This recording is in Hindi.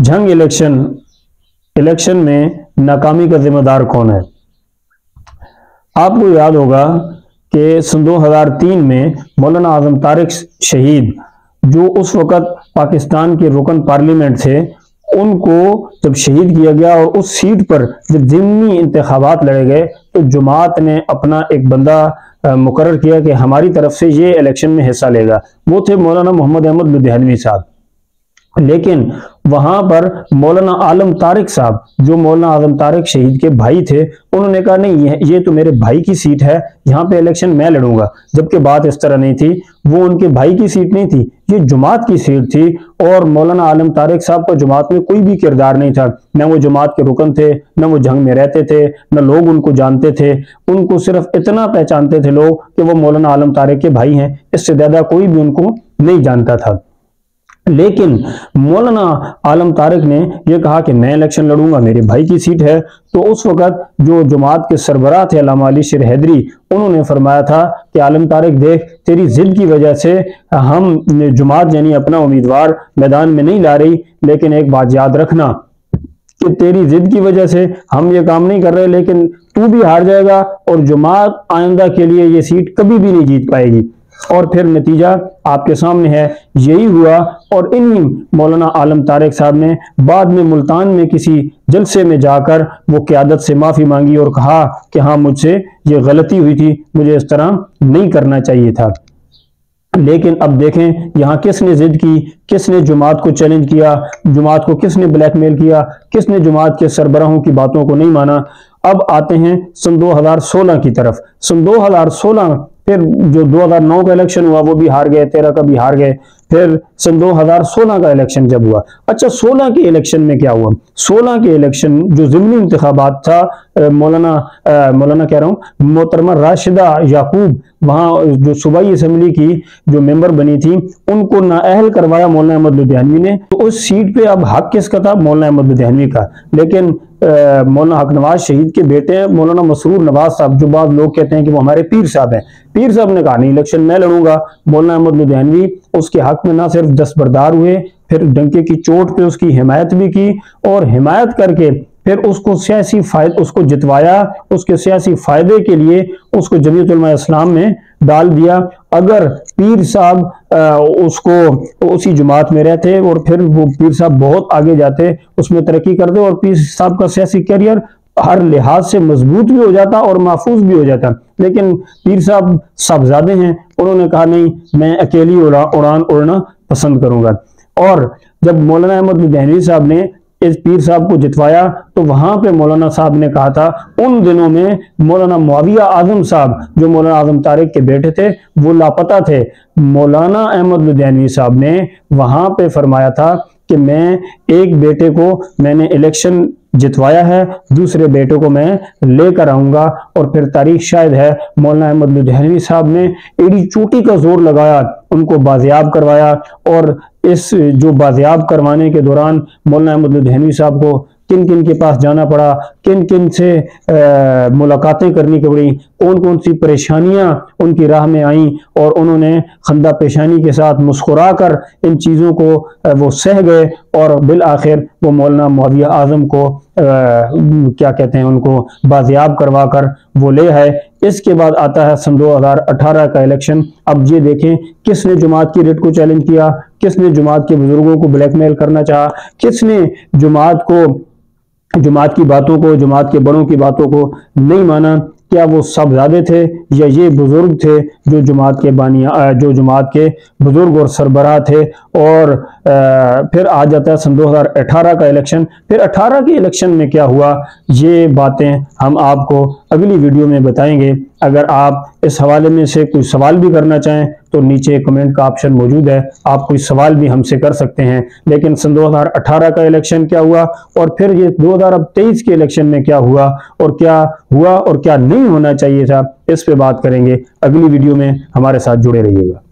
जंग इलेक्शन में नाकामी का जिम्मेदार कौन है? आपको याद होगा कि सन 2003 में मौलाना आजम तारिक शहीद, जो उस वक़्त पाकिस्तान के रुकन पार्लियामेंट थे, उनको जब शहीद किया गया और उस सीट पर जब जिमनी इंतखाबात लड़े गए तो जमात ने अपना एक बंदा मुकर्रर किया कि हमारी तरफ से ये इलेक्शन में हिस्सा लेगा। वो थे मौलाना मोहम्मद अहमद लुध्यानवी साहब। लेकिन वहां पर मौलाना आलिम तारिक साहब, जो मौलाना आजम तारिक शहीद के भाई थे, उन्होंने कहा नहीं, ये तो मेरे भाई की सीट है, यहाँ पे इलेक्शन मैं लड़ूंगा। जबकि बात इस तरह नहीं थी, वो उनके भाई की सीट नहीं थी, ये जमात की सीट थी। और मौलाना आलिम तारिक साहब का जमात में कोई भी किरदार नहीं था, न वो जमात के रुकन थे, न वो जंग में रहते थे, न लोग उनको जानते थे। उनको सिर्फ इतना पहचानते थे लोग कि वो मौलाना आलिम तारिक के भाई हैं, इससे ज्यादा कोई भी उनको नहीं जानता था। लेकिन मौलाना आलम तारिक ने यह कहा कि मैं इलेक्शन लड़ूंगा, मेरे भाई की सीट है। तो उस वक़्त जो जमात के सरबराह थे आलम अली शिर हैदरी, उन्होंने फरमाया था कि आलम तारिक देख, तेरी जिद की वजह से हम जमात यानी अपना उम्मीदवार मैदान में नहीं ला रही, लेकिन एक बात याद रखना कि तेरी जिद की वजह से हम ये काम नहीं कर रहे, लेकिन तू भी हार जाएगा और जमात आइंदा के लिए ये सीट कभी भी नहीं जीत पाएगी। और फिर नतीजा आपके सामने है, यही हुआ। और इन्हीं मौलाना आलम तारिक साहब ने बाद में मुल्तान में किसी जलसे में जाकर वो क़ियादत से माफ़ी मांगी और कहा कि हाँ, मुझसे ये गलती हुई थी, मुझे इस तरह नहीं करना चाहिए था। लेकिन अब देखें, यहाँ किसने जिद की, किसने जमात को चैलेंज किया, जमात को किसने ब्लैकमेल किया, किसने जमात के सरबराहों की बातों को नहीं माना। अब आते हैं सन 2016 की तरफ। सन 2016 फिर जो 2009 का इलेक्शन हुआ वो भी हार गए, 13 का भी हार गए। फिर सन 2016 का इलेक्शन जब हुआ, अच्छा 16 के इलेक्शन में क्या हुआ? 16 के इलेक्शन जो ज़िमनी इंतखाबात था, मौलाना कह रहा हूँ मोहतरमा राशिदा याकूब, वहाँ जो सूबाई असम्बली की जो मेंबर बनी थी, उनको नाअहल करवाया मौलाना अहमद लुध्यानवी ने। तो उस सीट पे अब हक किसका था? मौलाना अहमद लुध्यानवी का। लेकिन मौलाना हक नवाज शहीद के बेटे हैं मौलाना मसरूर नवाज साहब, जो बाद लोग कहते हैं कि वो हमारे पीर साहब हैं, पीर साहब ने कहा नहीं, इलेक्शन मैं लड़ूंगा। मौलाना अहमद लुध्यानवी उसके हक में ना सिर्फ दस्तबरदार हुए, फिर डंके की चोट पे उसकी हिमायत भी की, और हिमायत करके फिर उसको सियासी फायदा, उसको जितवाया, उसके सियासी फायदे के लिए उसको जमीयत उलमा इस्लाम में डाल दिया। अगर पीर साहब उसको उसी जमात में रहते और फिर वो पीर साहब बहुत आगे जाते, उसमें तरक्की करते और पीर साहब का सियासी करियर हर लिहाज से मजबूत भी हो जाता और महफूज भी हो जाता। लेकिन पीर साहब साहबजादे हैं, उन्होंने कहा नहीं, मैं अकेली उड़ान उड़ना पसंद करूंगा। और जब मौलाना अहमद लुध्यानवी साहब ने इस पीर साहब को जितवाया तो वहां पे मौलाना साहब ने कहा था, उन दिनों में मौलाना माविया आजम साहब, जो मौलाना आजम तारिक के बेटे थे, वो लापता थे। मौलाना अहमद लुध्यानवी साहब ने वहां पे फरमाया था कि मैं एक बेटे को मैंने इलेक्शन जितवाया है, दूसरे बेटे को मैं लेकर आऊंगा। और फिर तारीख शायद है, मौलाना अहमद लुध्यानवी साहब ने एड़ी चोटी का जोर लगाया, उनको बाजियाब करवाया। और इस जो बाजियाब करवाने के दौरान मौलाना अहमद लुध्यानवी साहब को किन किन के पास जाना पड़ा, किन किन से मुलाकातें करनी पड़ी, कौन कौन सी परेशानियां उनकी राह में आईं, और उन्होंने खंदा पेशानी के साथ मुस्कुरा कर इन चीज़ों को वो सह गए। और बिल आखिर वो मौलाना माविया आजम को क्या कहते हैं, उनको बाजियाब करवा कर वो ले आए। इसके बाद आता है सन 2018 का इलेक्शन। अब ये देखें, किसने जमात की रेट को चैलेंज किया, किसने जमात के बुजुर्गों को ब्लैकमेल करना चाहा, किसने जमात को, जमात की बातों को, जमात के बड़ों की बातों को नहीं माना। क्या वो साहबजादे थे या ये बुजुर्ग थे जो जमात के बुजुर्ग और सरबराह थे। और फिर आ जाता है सन 2018 का इलेक्शन। फिर 18 के इलेक्शन में क्या हुआ, ये बातें हम आपको अगली वीडियो में बताएंगे। अगर आप इस हवाले में से कोई सवाल भी करना चाहें तो नीचे कमेंट का ऑप्शन मौजूद है, आप कोई सवाल भी हमसे कर सकते हैं। लेकिन सन 2018 का इलेक्शन क्या हुआ, और फिर ये 2023 के इलेक्शन में क्या हुआ, और क्या हुआ और क्या नहीं होना चाहिए था, इस पे बात करेंगे अगली वीडियो में। हमारे साथ जुड़े रहिएगा।